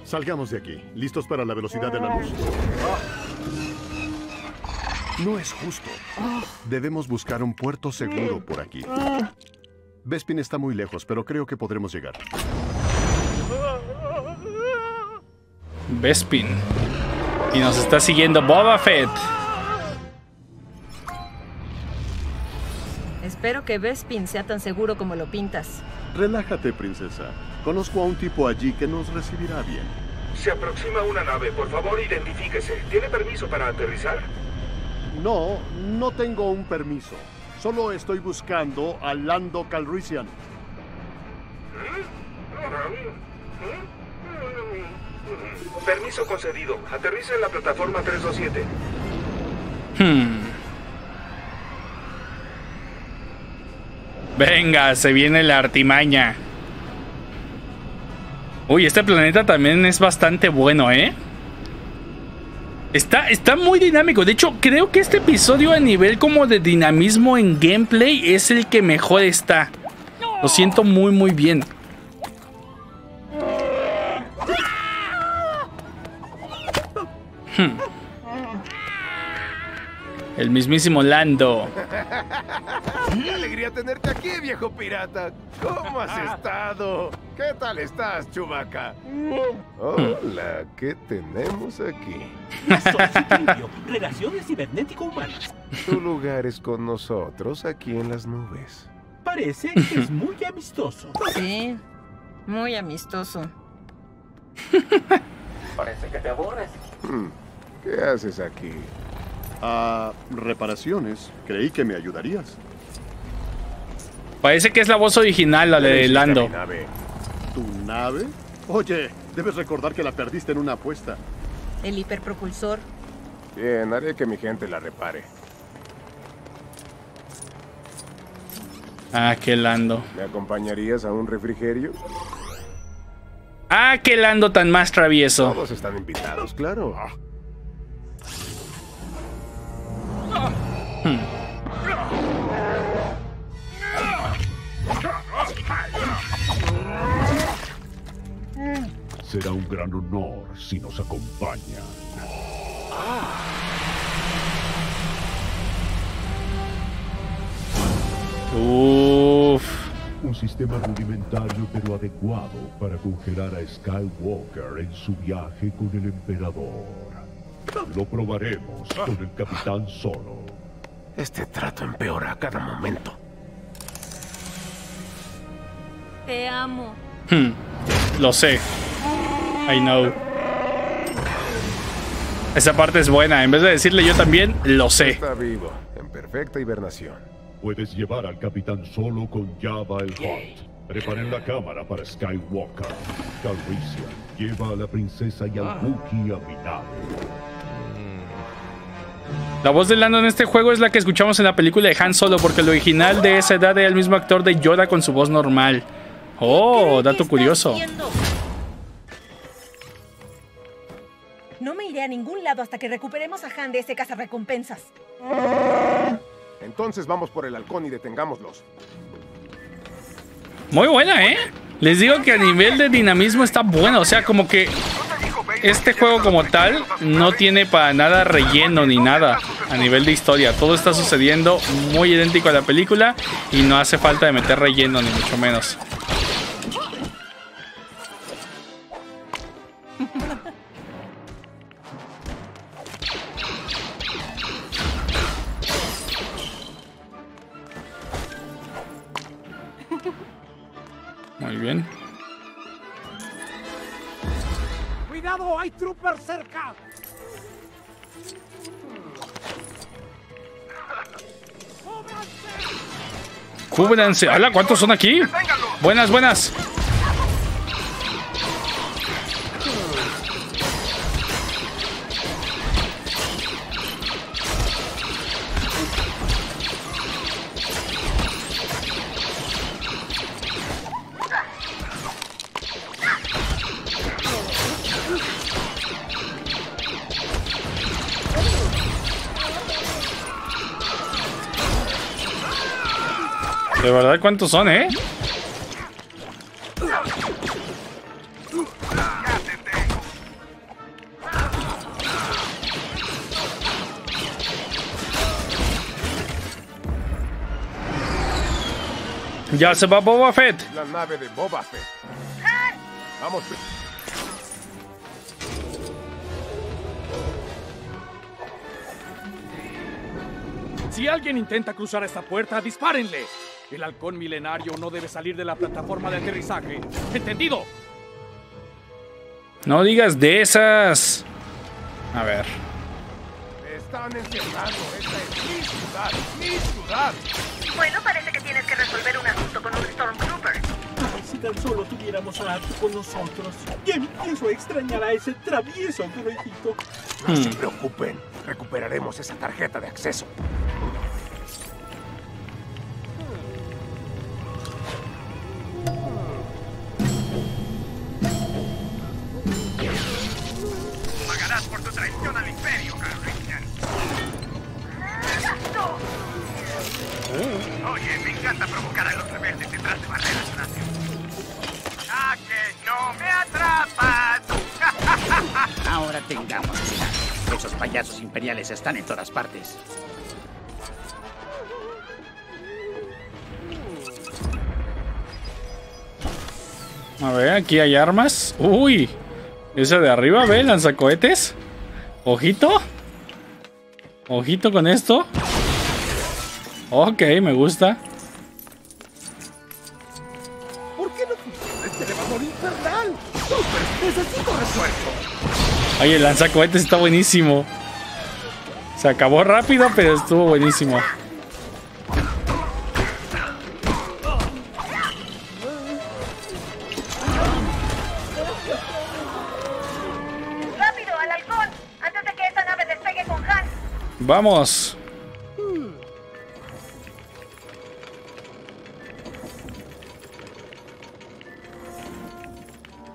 Salgamos de aquí, listos para la velocidad de la luz. No es justo. Debemos buscar un puerto seguro por aquí. Bespin está muy lejos, pero creo que podremos llegar. Bespin. Y nos está siguiendo Boba Fett. Espero que Bespin sea tan seguro como lo pintas. Relájate, princesa. Conozco a un tipo allí que nos recibirá bien. Se aproxima una nave. Por favor, identifíquese. ¿Tiene permiso para aterrizar? No, no tengo un permiso. Solo estoy buscando a Lando Calrissian. Permiso concedido. Aterriza en la plataforma tres dos siete. Hmm. Venga, se viene la artimaña. Uy, este planeta también es bastante bueno, ¿eh? Está, está muy dinámico. De hecho, creo que este episodio a nivel como de dinamismo en gameplay es el que mejor está. Lo siento muy, muy bien. Hmm. El mismísimo Lando. ¡Qué alegría tenerte aquí, viejo pirata! ¿Cómo has estado? ¿Qué tal estás, Chewbacca? Hola, ¿qué tenemos aquí? Soy C tres P O, Relaciones Cibernético-Humanas. Tu lugar es con nosotros, aquí en las nubes. Parece que es muy amistoso. Sí, muy amistoso. Parece que te aburres. ¿Qué haces aquí? Ah, reparaciones. Creí que me ayudarías. Parece que es la voz original, la de Lando. Nave. ¿Tu nave? Oye, debes recordar que la perdiste en una apuesta. El hiperpropulsor. Bien, haré que mi gente la repare. Ah, qué Lando. ¿Me acompañarías a un refrigerio? Ah, qué Lando tan más travieso. Todos están invitados, claro. Oh. Hmm. Será un gran honor si nos acompaña. Ah. Uf. Un sistema rudimentario pero adecuado para congelar a Skywalker en su viaje con el emperador. Lo probaremos con el Capitán Solo. Este trato empeora a cada momento. Te amo. Hmm. Lo sé. I know. Esa parte es buena. En vez de decirle yo también, lo sé. Está vivo, en perfecta hibernación. Puedes llevar al Capitán Solo con Jabba el Hutt. Preparen la cámara para Skywalker. Calrissian, lleva a la princesa y al Wookiee a mi nave. La voz de Lando en este juego es la que escuchamos en la película de Han Solo, porque el original de esa edad era el mismo actor de Yoda con su voz normal. Oh, dato curioso. No me iré a ningún lado hasta que recuperemos a Han de ese cazarrecompensas. Entonces vamos por el halcón y detengámoslos. Muy buena, ¿eh? Les digo que a nivel de dinamismo está bueno, o sea, como que... Este juego como tal no tiene para nada relleno ni nada a nivel de historia. Todo está sucediendo muy idéntico a la película y no hace falta de meter relleno ni mucho menos. Muy bien. ¡Cuidado! ¡Hay troopers cerca! ¡Cúbranse! ¡Hala! ¿Cuántos son aquí? ¡Buenas, buenas! De verdad, ¿cuántos son, eh? Ya se va Boba Fett. La nave de Boba Fett. ¡Han! Vamos. Si alguien intenta cruzar esta puerta, dispárenle. El halcón milenario no debe salir de la plataforma de aterrizaje. ¿Entendido? No digas de esas. A ver. Están encerrando. Esta es mi ciudad. Mi ciudad. Bueno, parece que tienes que resolver un asunto con un Stormtrooper. Ay, si tan solo tuviéramos a Arthur con nosotros. Ya empiezo a extrañar a ese travieso gruesito. No hmm. se preocupen. Recuperaremos esa tarjeta de acceso. Por tu traición al Imperio, Calrissian. Oye, me encanta provocar a los rebeldes detrás de barreras, gracias. ¡Ah, que no me atrapas! Ahora tengamos cuidado. Esos payasos imperiales están en todas partes. A ver, aquí hay armas. ¡Uy! Esa de arriba, ve, lanzacohetes. Ojito. Ojito con esto. Ok, me gusta. ¿Por qué no funciona este elevador infernal? Super, necesito resuelto. Oye, el lanzacohetes está buenísimo. Se acabó rápido, pero estuvo buenísimo. Vamos.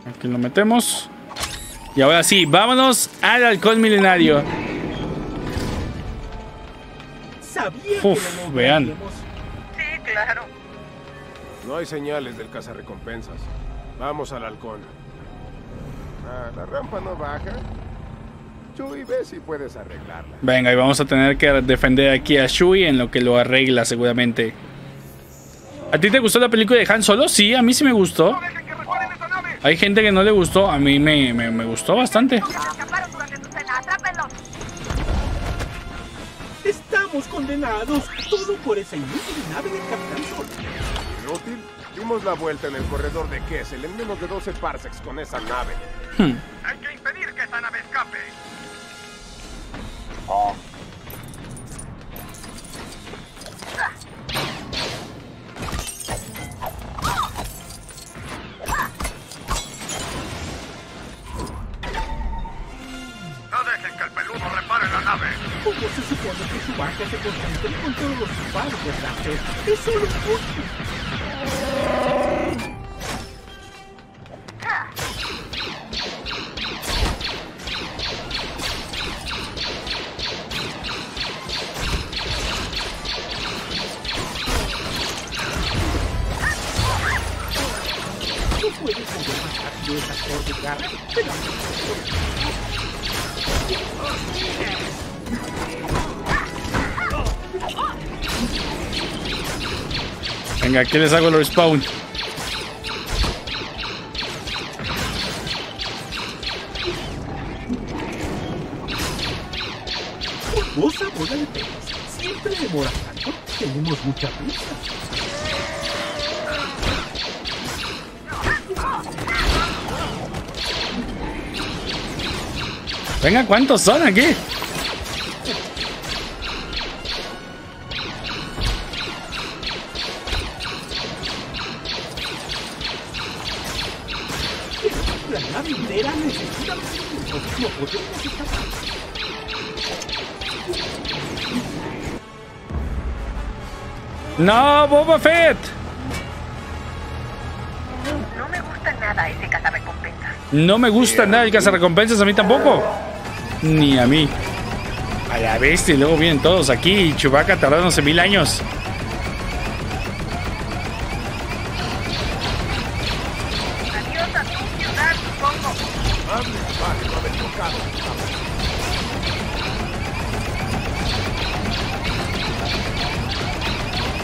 Aquí lo metemos. Y ahora sí, vámonos al halcón milenario. Uf, vean. Sí, claro. No hay señales del cazarrecompensas. Vamos al halcón. Ah, la rampa no baja. Shui, ve si puedes arreglarla. Venga, y vamos a tener que defender aquí a Shui en lo que lo arregla seguramente. ¿A ti te gustó la película de Han Solo? Sí, a mí sí me gustó. Hay gente que no le gustó, a mí me, me, me gustó bastante. Estamos condenados, todo por esa inútil nave del Capitán Solo. Inútil, dimos la vuelta en el corredor de Kessel en menos de doce parsecs con esa nave. Hmm. Hay que impedir que esa nave escape. Venga, aquí les hago el respawn. Curiosa bola de pelos. Siempre demora tanto. Tenemos mucha prisa. Venga, ¿cuántos son aquí? La nave entera necesita un apoyo. No, Boba Fett. No me gusta nada ese cazarrecompensas. No me gusta nada el cazarrecompensas, a mí tampoco. Ni a mí. A la bestia, y luego vienen todos aquí. Y Chewbacca tardándose mil años. Adiós a tu ciudad, supongo.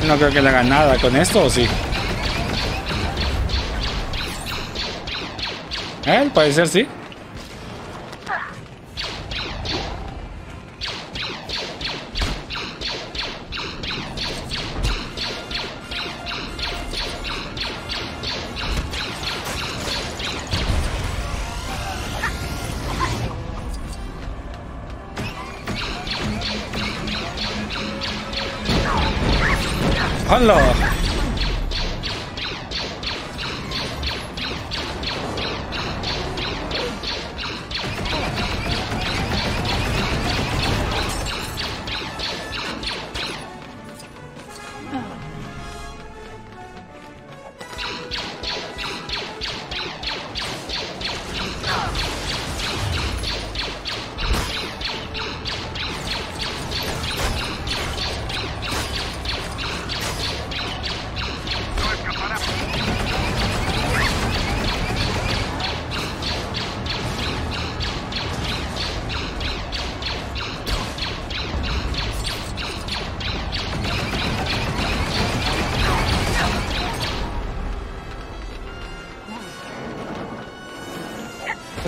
No creo que le haga nada con esto, ¿o sí? Eh, al parecer sí. ¡Hola!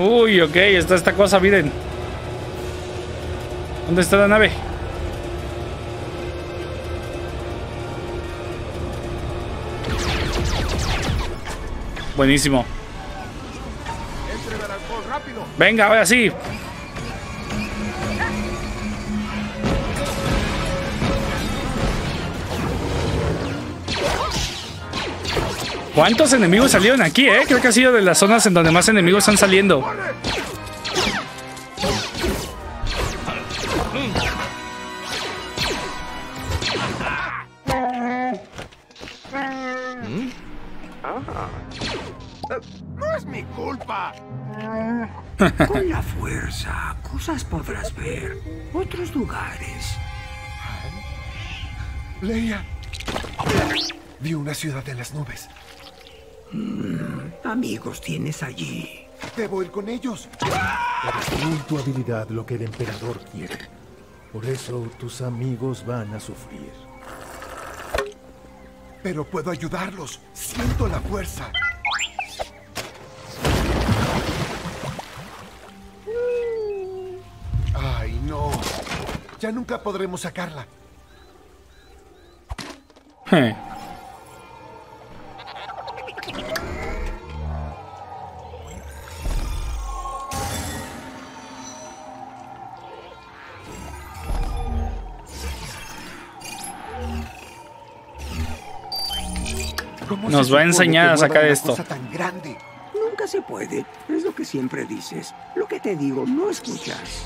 Uy, ok, está esta cosa, miren. ¿Dónde está la nave? Buenísimo. Venga, ahora sí. ¿Cuántos enemigos salieron aquí, eh? Creo que ha sido de las zonas en donde más enemigos están saliendo. No es mi culpa. Con la fuerza, cosas podrás ver. Otros lugares. Leia. Vi una ciudad de las nubes. Mm, amigos tienes allí. Debo ir con ellos. Con tu habilidad lo que el emperador quiere. Por eso tus amigos van a sufrir. Pero puedo ayudarlos. Siento la fuerza. Ay, no. Ya nunca podremos sacarla. Hey. Nos va a enseñar a sacar esto. Nunca se puede. Es lo que siempre dices. Lo que te digo, no escuchas.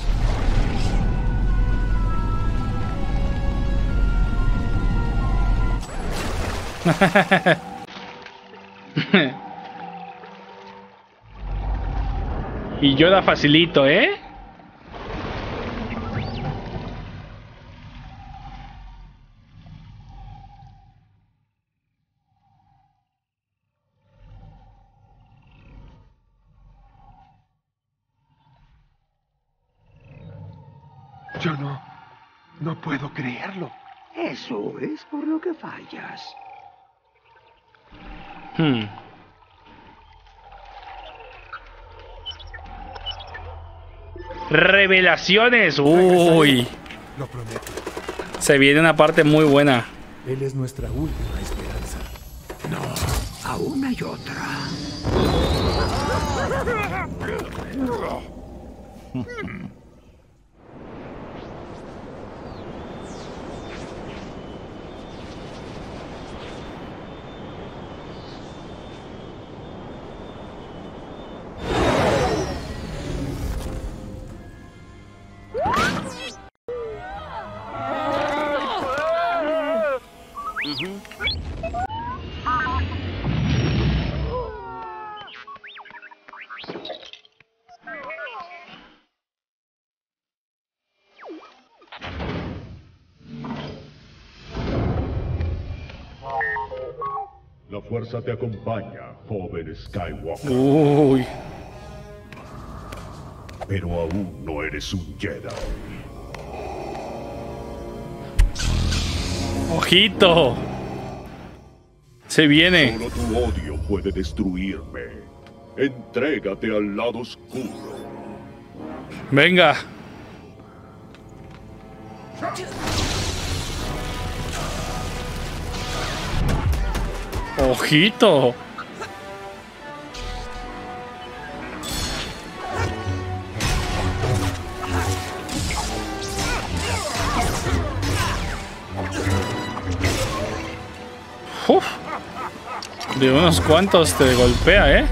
Y yo la facilito, ¿eh? Yo no, no puedo creerlo. Eso es por lo que fallas. Hmm. Revelaciones. Uy. Lo prometo. Se viene una parte muy buena. Él es nuestra última esperanza. No, aún hay otra. La fuerza te acompaña, joven Skywalker. Uy. Pero aún no eres un Jedi. ¡Ojito! Se viene. Solo tu odio puede destruirme. Entrégate al lado oscuro. Venga. Ojito. Uf. De unos cuantos te golpea, ¿eh?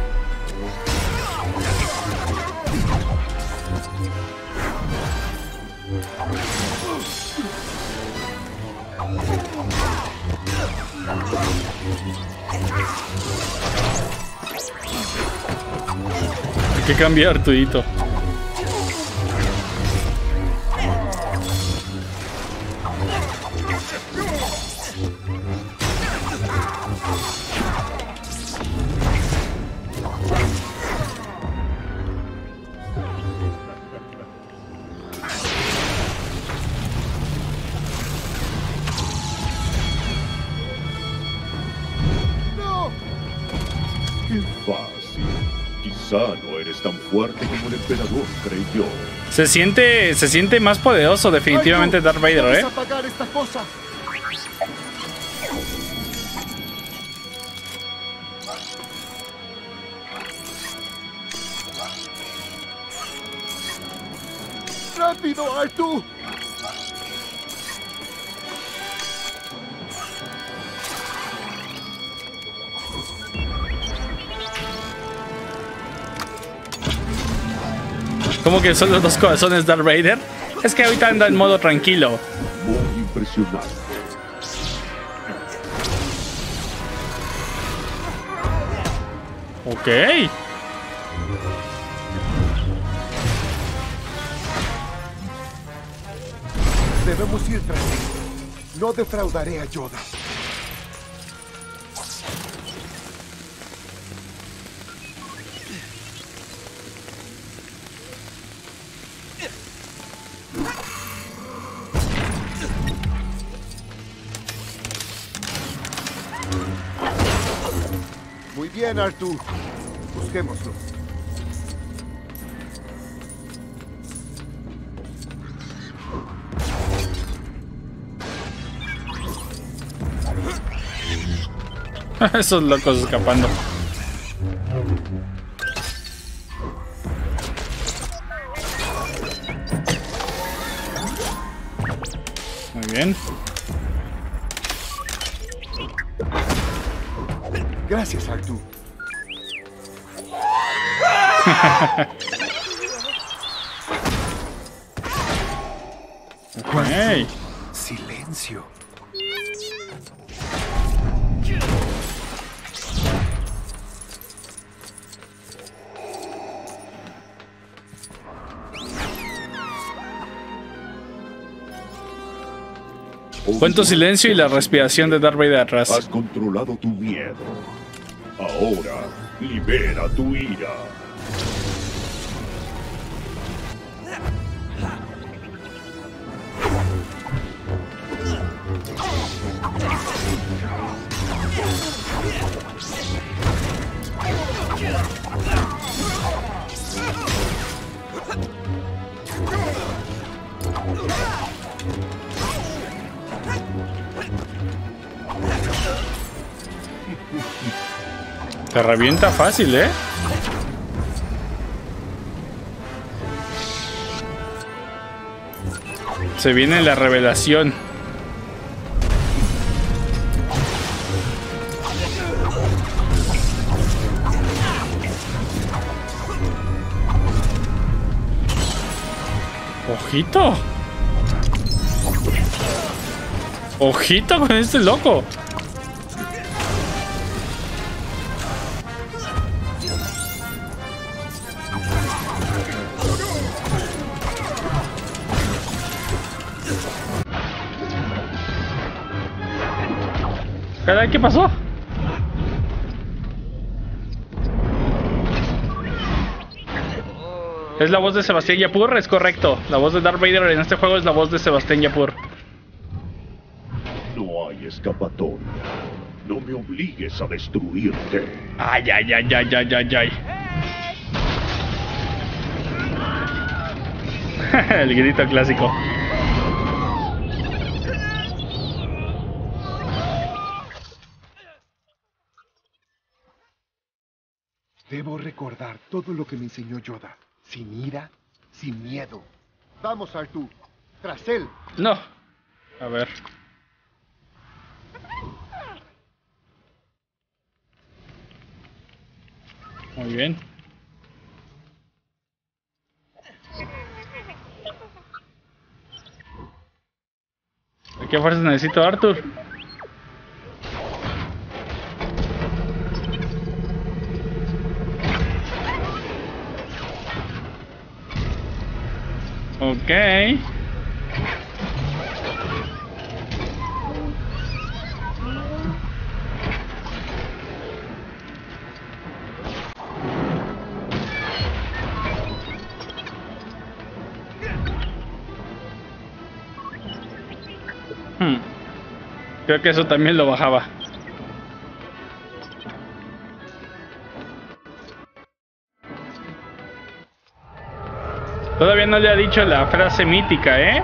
Hay que cambiar, tudito. Se siente, se siente más poderoso definitivamente. Ay, no, Darth Vader, ¿eh? Apagar esta cosa. ¡Rápido, R dos! ¿Cómo que son los dos corazones Darth Vader? Es que ahorita anda en modo tranquilo. Muy impresionante. Ok. Debemos ir tras él. No defraudaré a Yoda. Bien, Arthur. Busquémoslo. Esos locos escapando. Muy bien. Gracias, Arthur. Okay. Silencio. Cuánto silencio y la respiración de Darth Vader atrás. Has controlado tu miedo. Ahora libera tu ira. Te revienta fácil, ¿eh? Se viene la revelación. Ojito. Ojito con este loco. Caray, ¿qué pasó? Es la voz de Sebastián Yapur, es correcto. La voz de Darth Vader en este juego es la voz de Sebastián Yapur. No hay escapatoria. No me obligues a destruirte. Ay, ay, ay, ay, ay, ay, ay. El grito clásico. Debo recordar todo lo que me enseñó Yoda. Sin ira, sin miedo. Vamos, Artú. Tras él. No. A ver. Muy bien. ¿De qué fuerzas necesito, Arthur? Okay. Hmm. Creo que eso también lo bajaba. Todavía no le ha dicho la frase mítica, ¿eh?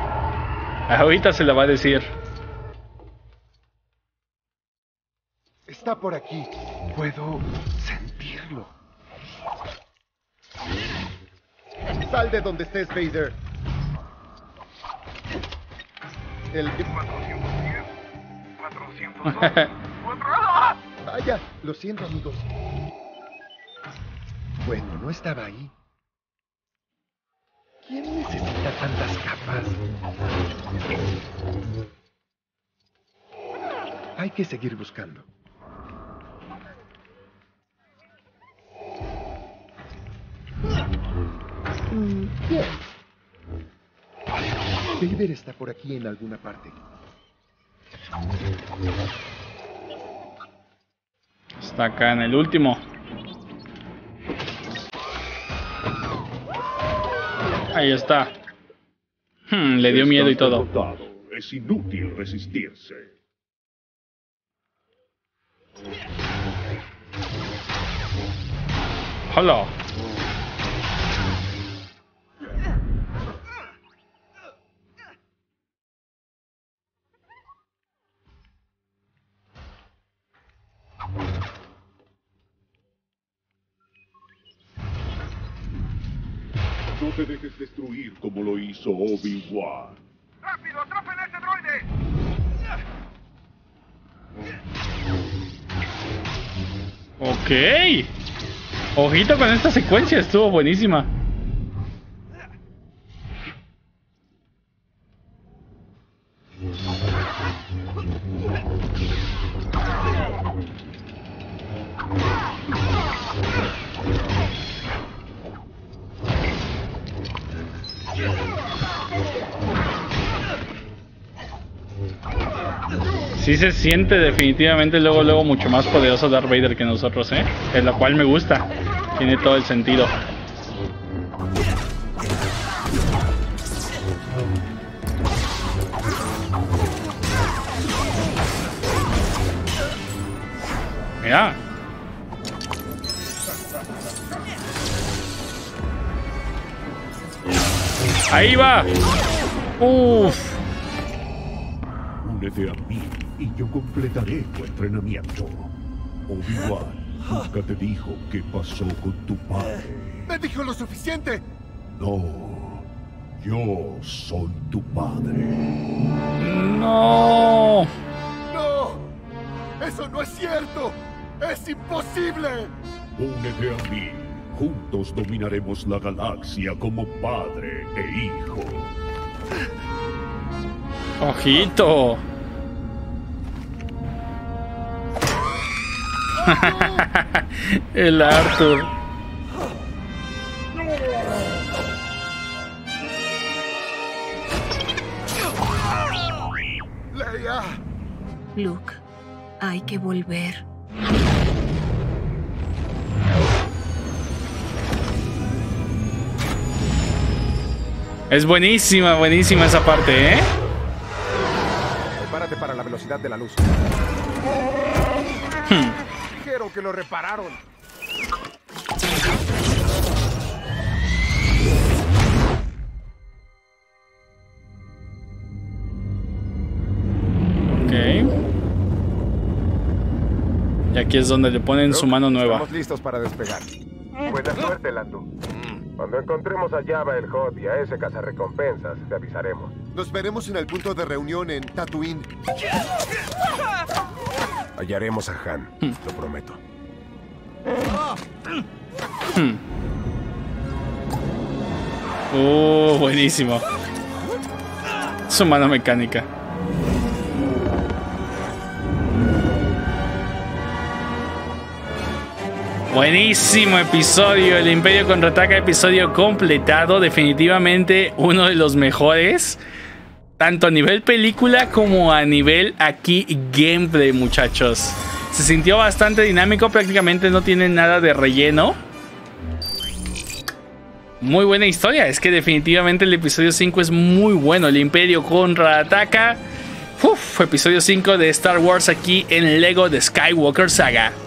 Ahorita se la va a decir. Está por aquí. Puedo sentirlo. Sal de donde estés, Vader. El... cuatrocientos diez, cuatrocientos dos. Vaya, lo siento, amigos. Bueno, no estaba ahí. ¿Quién necesita tantas capas? Hay que seguir buscando. Vader está por aquí en alguna parte. Está acá en el último. Ahí está. Hmm, le dio miedo y todo. Agotado. Es inútil resistirse. Hola. No te dejes destruir como lo hizo Obi-Wan. ¡Rápido, atrapen a ese droide! Ok. Ojito con esta secuencia, estuvo buenísima. Sí se siente definitivamente luego luego mucho más poderoso Darth Vader que nosotros, ¿eh? En lo cual me gusta. Tiene todo el sentido. Mira. Ahí va. Uff. Únete a mí. Y yo completaré tu entrenamiento. Obi-Wan nunca te dijo qué pasó con tu padre. ¡Me dijo lo suficiente! No, yo soy tu padre. ¡No! ¡No! ¡Eso no es cierto! ¡Es imposible! Únete a mí. Juntos dominaremos la galaxia como padre e hijo. ¡Ojito! El Arthur. Leia. Luke, hay que volver. Es buenísima, buenísima esa parte, ¿eh? Prepárate para la velocidad de la luz. Hmm. Que lo repararon. Y aquí es donde le ponen Luke, su mano nueva. Estamos listos para despegar. Buena suerte, Lando. Cuando encontremos a Jabba el Hutt y a ese cazarrecompensas, te avisaremos. Nos veremos en el punto de reunión en Tatooine. Hallaremos a Han, hmm. lo prometo. Hmm. Oh, buenísimo. Su mano mecánica. Buenísimo episodio, El Imperio Contraataca, episodio completado, definitivamente uno de los mejores, tanto a nivel película como a nivel aquí gameplay, muchachos. Se sintió bastante dinámico, prácticamente no tiene nada de relleno. Muy buena historia, es que definitivamente el episodio cinco es muy bueno, El Imperio Contraataca. Uf, episodio cinco de Star Wars aquí en Lego de Skywalker Saga.